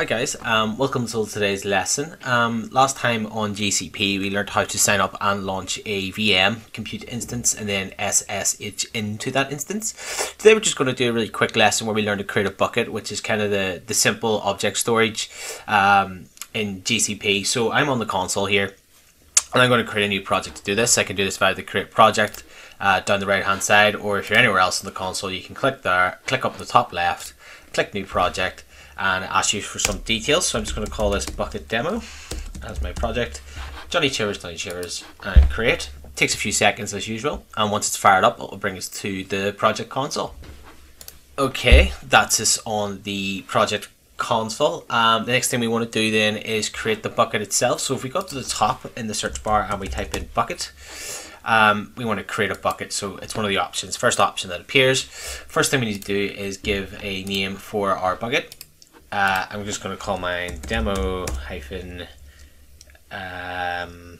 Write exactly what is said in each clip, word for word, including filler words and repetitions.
Hi guys, um, welcome to today's lesson. Um, last time on G C P we learned how to sign up and launch a V M compute instance and then S S H into that instance. Today we're just going to do a really quick lesson where we learn to create a bucket, which is kind of the, the simple object storage um, in G C P. So I'm on the console here and I'm going to create a new project to do this. I can do this via the create project uh, down the right hand side, or if you're anywhere else on the console you can click there, click up the top left, click new project, and ask you for some details. So I'm just going to call this bucket demo as my project, Johnny Chivers, Johnny Chivers, and create. It takes a few seconds as usual, and once it's fired up, it will bring us to the project console. Okay, that's us on the project console. Um, the next thing we want to do then is create the bucket itself. So if we go up to the top in the search bar and we type in bucket, Um, we want to create a bucket, so it's one of the options. First option that appears. First thing we need to do is give a name for our bucket. Uh, I'm just going to call mine demo hyphen um,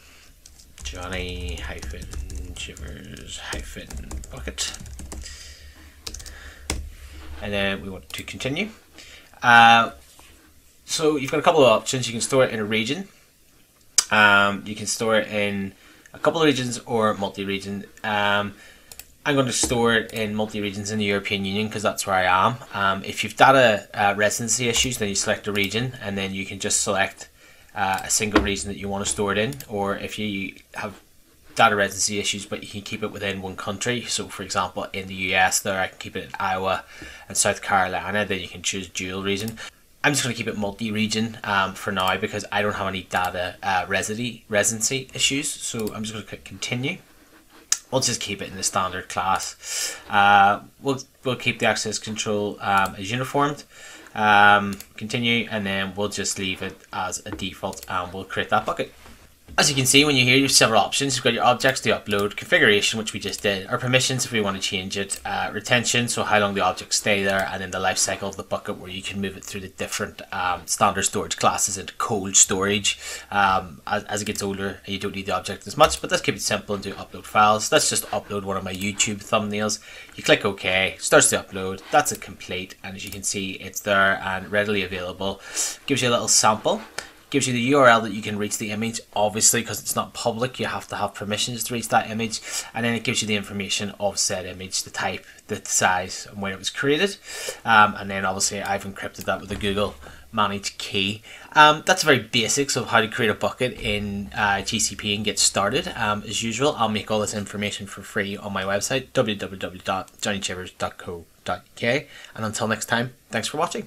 Johnny hyphen Chivers hyphen bucket, and then we want to continue. Uh, so you've got a couple of options. You can store it in a region. Um, you can store it in a couple of regions or multi-region. Um, I'm going to store it in multi-regions in the European Union because that's where I am. Um, if you've data uh, residency issues, then you select a region and then you can just select uh, a single region that you want to store it in. Or if you have data residency issues but you can keep it within one country, so for example in the U S there I can keep it in Iowa and South Carolina, then you can choose dual region. I'm just going to keep it multi-region um, for now because I don't have any data uh, residency issues. So I'm just going to click continue. We'll just keep it in the standard class. Uh, we'll, we'll keep the access control um, as uniformed. Um, continue, and then we'll just leave it as a default and we'll create that bucket. As you can see, when you're here, you have several options. You've got your objects, the upload, configuration, which we just did, our permissions if we want to change it, uh, retention, so how long the objects stay there, and then the life cycle of the bucket where you can move it through the different um, standard storage classes into cold storage. Um, as, as it gets older, you don't need the object as much, but let's keep it simple and do upload files. Let's just upload one of my YouTube thumbnails. You click OK, starts the upload, that's a complete, and as you can see, it's there and readily available. Gives you a little sample. Gives you the U R L that you can reach the image, obviously because it's not public you have to have permissions to reach that image, and then it gives you the information of said image, the type, the size, and when it was created, um, and then obviously I've encrypted that with a Google managed key. Um, that's very basics of how to create a bucket in uh, G C P and get started. Um, as usual, I'll make all this information for free on my website, w w w dot johnny chivers dot co dot u k, and until next time, thanks for watching.